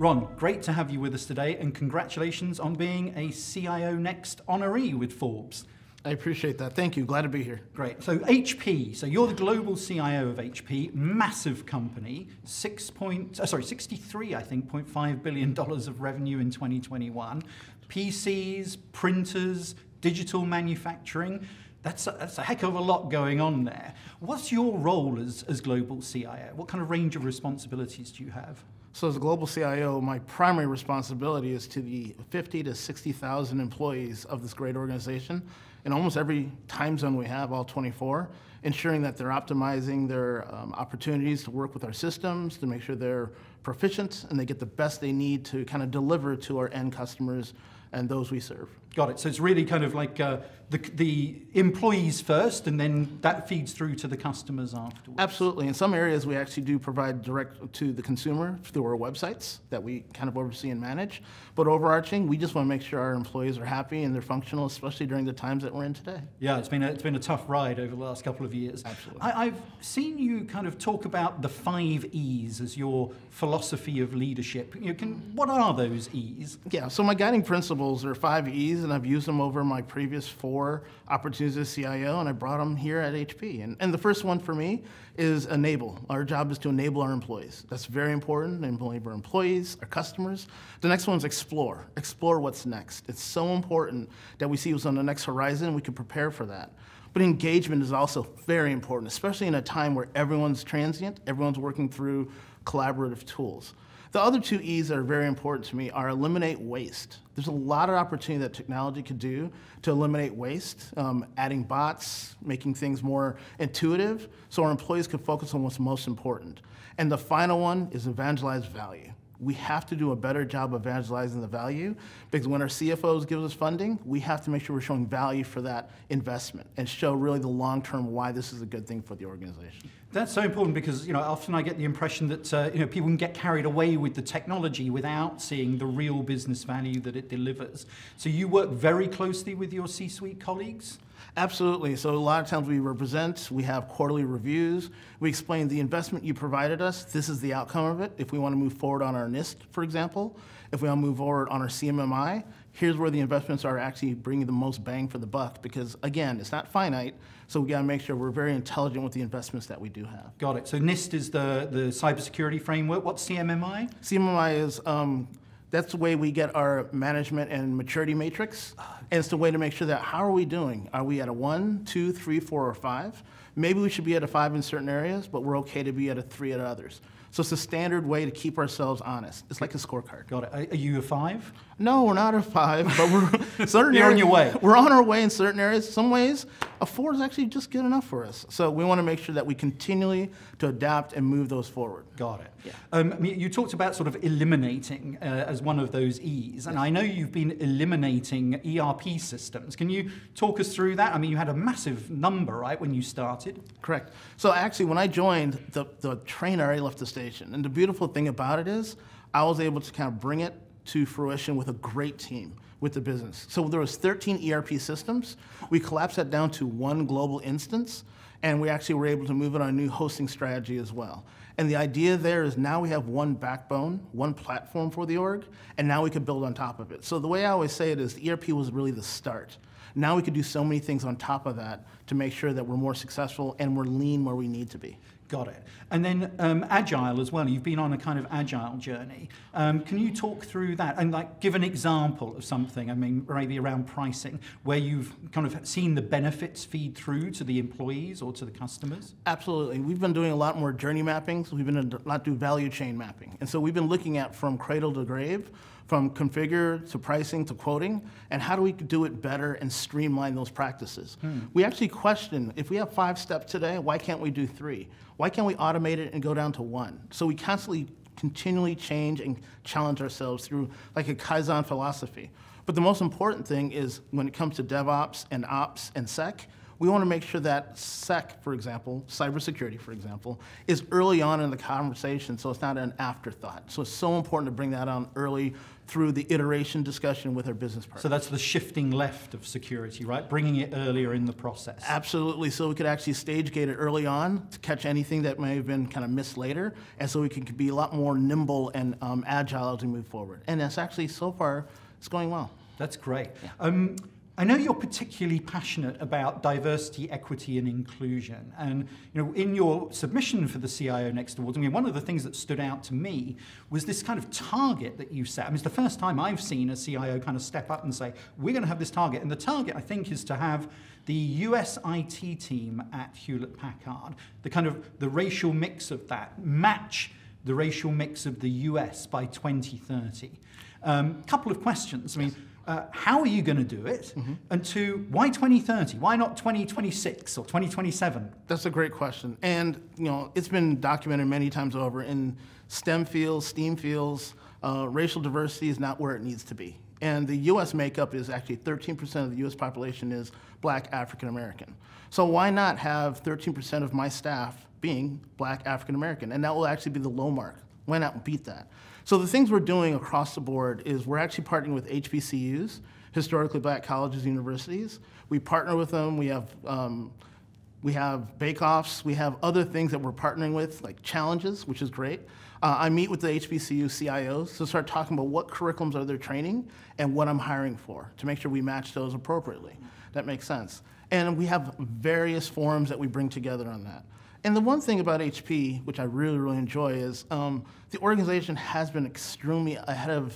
Ron, great to have you with us today, and congratulations on being a CIO Next honoree with Forbes. I appreciate that. Thank you. Glad to be here. Great. So HP, so you're the global CIO of HP, massive company, 63, I think, $0.5 billion of revenue in 2021. PCs, printers, digital manufacturing. That's a heck of a lot going on there. What's your role as global CIO? What kind of range of responsibilities do you have? So as a global CIO, my primary responsibility is to the 50 to 60,000 employees of this great organization. In almost every time zone we have, all 24, ensuring that they're optimizing their opportunities to work with our systems, to make sure they're proficient and they get the best they need to kind of deliver to our end customers and those we serve. Got it. So it's really kind of like the employees first, and then that feeds through to the customers afterwards. Absolutely. In some areas, we actually do provide direct to the consumer through our websites that we kind of oversee and manage. But overarching, we just want to make sure our employees are happy and they're functional, especially during the times that we're in today. Yeah, it's been a tough ride over the last couple of years. Absolutely. I've seen you kind of talk about the 5 E's as your philosophy of leadership. You know, what are those E's? Yeah. So my guiding principle. There are 5 E's, and I've used them over my previous 4 opportunities as CIO, and I brought them here at HP. And the first one for me is enable. Our job is to enable our employees. That's very important, enabling our employees, our customers. The next one is explore. Explore what's next. It's so important that we see what's on the next horizon. We can prepare for that. But engagement is also very important, especially in a time where everyone's transient, everyone's working through collaborative tools. The other 2 E's that are very important to me are eliminate waste. There's a lot of opportunity that technology could do to eliminate waste, adding bots, making things more intuitive, so our employees can focus on what's most important. And the final one is evangelize value. We have to do a better job of evangelizing the value, because when our CFOs give us funding, we have to make sure we're showing value for that investment and show really the long-term why this is a good thing for the organization. That's so important, because you know, often I get the impression that people can get carried away with the technology without seeing the real business value that it delivers. So you work very closely with your C-suite colleagues? Absolutely. So a lot of times we represent, we have quarterly reviews, we explain the investment you provided us, this is the outcome of it. If we want to move forward on our NIST, for example, if we want to move forward on our CMMI, here's where the investments are actually bringing the most bang for the buck, because again, it's not finite, so we got to make sure we're very intelligent with the investments that we do have. Got it. So NIST is the cybersecurity framework. What's CMMI? CMMI is, that's the way we get our management and maturity matrix. And it's the way to make sure that how are we doing? Are we at a 1, 2, 3, 4, or 5? Maybe we should be at a 5 in certain areas, but we're okay to be at a 3 at others. So it's a standard way to keep ourselves honest. It's like a scorecard. Got it. Are you a 5? No, we're not a 5, but we're certain You're areas, on your way. We're on our way in certain areas. Some ways, a 4 is actually just good enough for us. So we want to make sure that we continually to adapt and move those forward. Got it. Yeah. I mean, you talked about sort of eliminating as one of those E's, and yes. I know you've been eliminating ERP systems. Can you talk us through that? I mean, you had a massive number, right, when you started? Correct. So actually, when I joined, the train already left the station. And the beautiful thing about it is I was able to kind of bring it to fruition with a great team with the business. So there was 13 ERP systems. We collapsed that down to 1 global instance, and we actually were able to move it on a new hosting strategy as well. And the idea there is now we have 1 backbone, 1 platform for the org, and now we can build on top of it. So the way I always say it is the ERP was really the start. Now we could do so many things on top of that to make sure that we're more successful and we're lean where we need to be. Got it. And then agile as well. You've been on a kind of agile journey. Can you talk through that and like give an example of something? I mean, maybe around pricing, where you've kind of seen the benefits feed through to the employees or to the customers? Absolutely. We've been doing a lot more journey mapping. So we've been a lot doing value chain mapping, and so we've been looking at from cradle to grave, from configure to pricing to quoting, and how do we do it better and streamline those practices. We actually question, if we have 5 steps today, why can't we do 3? Why can't we automate it and go down to 1? So we continually change and challenge ourselves through like a Kaizen philosophy. But the most important thing is when it comes to DevOps and Ops and Sec, We want to make sure that SEC, for example, cybersecurity, for example, is early on in the conversation, so it's not an afterthought. So it's so important to bring that on early through the iteration discussion with our business partners. So that's the shifting left of security, right? Bringing it earlier in the process. Absolutely, so we could actually stage gate it early on to catch anything that may have been kind of missed later, and so we could be a lot more nimble and agile as we move forward. And that's actually, so far, it's going well. That's great. Yeah. I know you're particularly passionate about diversity, equity, and inclusion. And you know, in your submission for the CIO Next Awards, I mean, one of the things that stood out to me was this kind of target that you set. I mean, it's the first time I've seen a CIO kind of step up and say, we're going to have this target. And the target, I think, is to have the US IT team at Hewlett-Packard, the kind of the racial mix of that, match the racial mix of the US by 2030. Couple of questions. I mean, how are you going to do it? Mm-hmm. And two, why 2030? Why not 2026 or 2027? That's a great question. And you know, it's been documented many times over in STEM fields, STEAM fields, racial diversity is not where it needs to be. And the US makeup is actually 13% of the US population is black African American. So why not have 13% of my staff being black African American? And that will actually be the low mark. Why not beat that? So the things we're doing across the board is we're actually partnering with HBCUs, historically black colleges and universities. We partner with them. We have bake-offs. We have other things that we're partnering with, like challenges, which is great. I meet with the HBCU CIOs to start talking about what curriculums are they're training and what I'm hiring for to make sure we match those appropriately. That makes sense. And we have various forums that we bring together on that. And the one thing about HP, which I really, really enjoy, is the organization has been extremely ahead of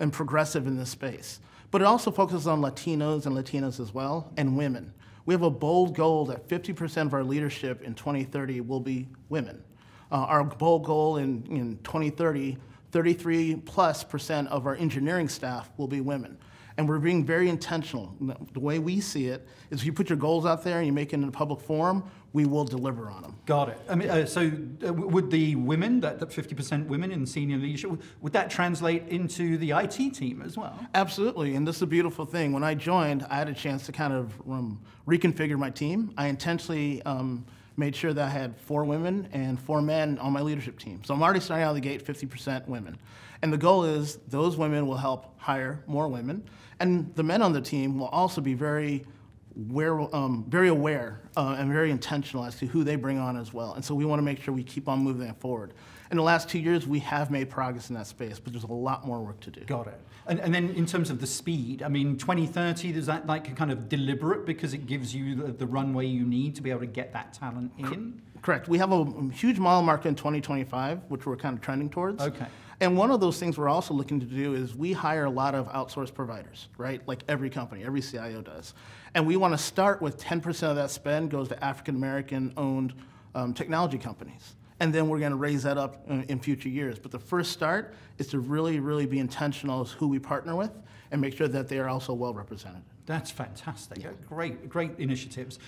and progressive in this space. But it also focuses on Latinos and Latinas as well, and women. We have a bold goal that 50% of our leadership in 2030 will be women. Our bold goal in 2030, 33+% of our engineering staff will be women. And we're being very intentional. The way we see it is if you put your goals out there and you make it in a public forum, we will deliver on them. Got it. I mean, so would the women, that 50% women in senior leadership, would that translate into the IT team as well? Absolutely, and this is a beautiful thing. When I joined, I had a chance to kind of reconfigure my team. I intentionally made sure that I had 4 women and 4 men on my leadership team. So I'm already starting out of the gate 50% women. And the goal is those women will help hire more women. And the men on the team will also be very aware and very intentional as to who they bring on as well. And so we want to make sure we keep on moving that forward. In the last 2 years, we have made progress in that space, but there's a lot more work to do. Got it. And then in terms of the speed, I mean, 2030, is that like a kind of deliberate because it gives you the runway you need to be able to get that talent in? Correct. We have a huge mile marker in 2025, which we're kind of trending towards. Okay. And one of those things we're also looking to do is we hire a lot of outsourced providers, right? Like every company, every CIO does. And we want to start with 10% of that spend goes to African-American owned technology companies. And then we're going to raise that up in future years. But the first start is to really, really be intentional as who we partner with and make sure that they are also well represented. That's fantastic. Yeah. Great, great initiatives.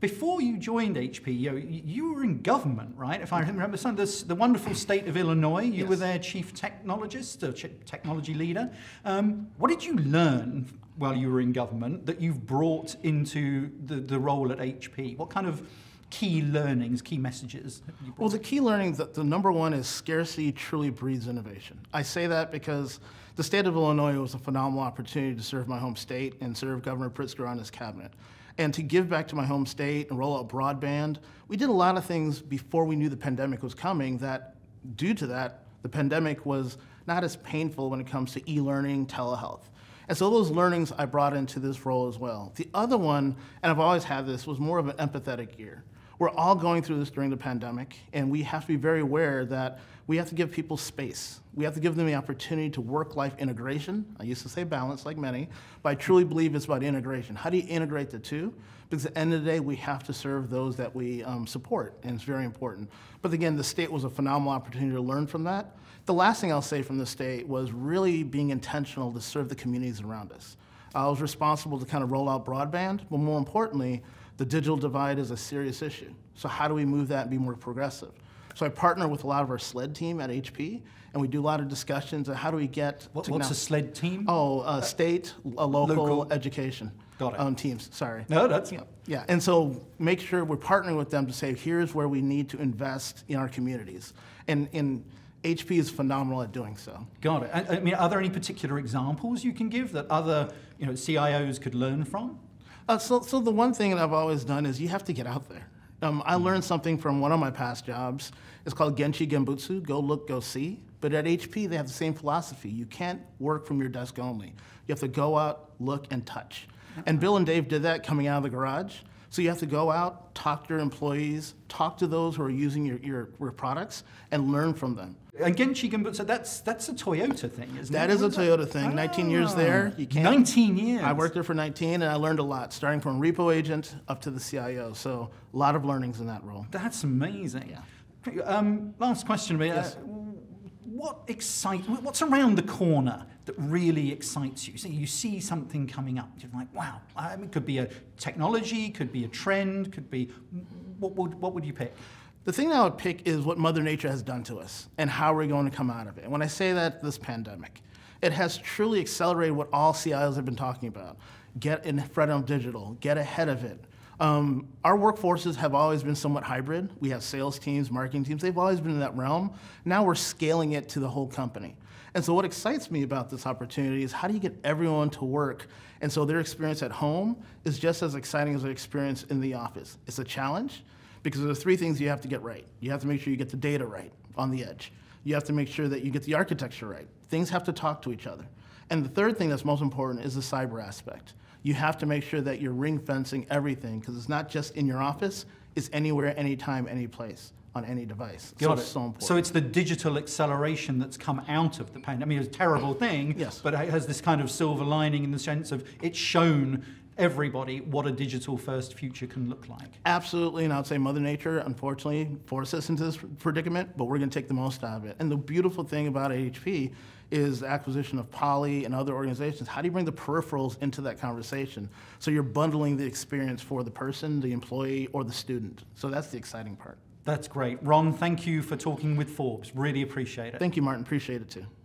Before you joined HP, you were in government, right? If I remember, the wonderful state of Illinois, you were their chief technologist, or technology leader. What did you learn while you were in government that you've brought into the role at HP? What kind of key learnings, key messages? Well, the key learning, the number one is scarcity truly breeds innovation. I say that because the state of Illinois was a phenomenal opportunity to serve my home state and serve Governor Pritzker on his cabinet. And to give back to my home state and roll out broadband, we did a lot of things before we knew the pandemic was coming that, due to that, the pandemic was not as painful when it comes to e-learning, telehealth. And so those learnings I brought into this role as well. The other one, and I've always had this, was more of an empathetic ear. We're all going through this during the pandemic, and we have to be very aware that we have to give people space. We have to give them the opportunity to work-life integration. I used to say balance, like many, but I truly believe it's about integration. How do you integrate the two? Because at the end of the day, we have to serve those that we support, and it's very important. But again, the state was a phenomenal opportunity to learn from that. The last thing I'll say from the state was really being intentional to serve the communities around us. I was responsible to kind of roll out broadband, but more importantly, the digital divide is a serious issue. So how do we move that and be more progressive? So I partner with a lot of our SLED team at HP, and we do a lot of discussions on how do we get... What's a SLED team? Oh, state, local education. Got it. Teams, sorry. No, that's yeah. Yeah, and so make sure we're partnering with them to say, here's where we need to invest in our communities. And HP is phenomenal at doing so. Got it. I mean, are there any particular examples you can give that other CIOs could learn from? So the one thing that I've always done is you have to get out there. I learned something from one of my past jobs. It's called Genchi Genbutsu, go look, go see. But at HP, they have the same philosophy. You can't work from your desk only. You have to go out, look, and touch. And Bill and Dave did that coming out of the garage. So you have to go out, talk to your employees, talk to those who are using your products, and learn from them. And Genchi Genbutsu, that's a Toyota thing, isn't it? That is a Toyota thing. 19 years there. You can't. 19 years. I worked there for 19, and I learned a lot, starting from repo agent up to the CIO. So a lot of learnings in that role. That's amazing. Yeah. Last question, yes. What's around the corner that really excites you? So you see something coming up, you're like, wow, it could be a technology, could be a trend, could be, what would you pick? The thing that I would pick is what Mother Nature has done to us and how we're going to come out of it. And when I say that, this pandemic, it has truly accelerated what all CIOs have been talking about. Get in front of digital, get ahead of it. Our workforces have always been somewhat hybrid. We have sales teams, marketing teams, they've always been in that realm. Now we're scaling it to the whole company. And so what excites me about this opportunity is how do you get everyone to work? And so their experience at home is just as exciting as their experience in the office. It's a challenge because there are three things you have to get right. You have to make sure you get the data right on the edge. You have to make sure that you get the architecture right. Things have to talk to each other. And the third thing that's most important is the cyber aspect. You have to make sure that you're ring fencing everything because it's not just in your office, it's anywhere, anytime, any place, on any device. So it's so important. So it's the digital acceleration that's come out of the pandemic. I mean, it's a terrible thing, yes, but it has this kind of silver lining in the sense of it's shown everybody what a digital first future can look like. Absolutely, and I would say Mother Nature, unfortunately, forced us into this predicament, but we're gonna take the most out of it. And the beautiful thing about HP is the acquisition of Poly and other organizations. How do you bring the peripherals into that conversation? So you're bundling the experience for the person, the employee, or the student. So that's the exciting part. That's great. Ron, thank you for talking with Forbes. Really appreciate it. Thank you, Martin. Appreciate it too.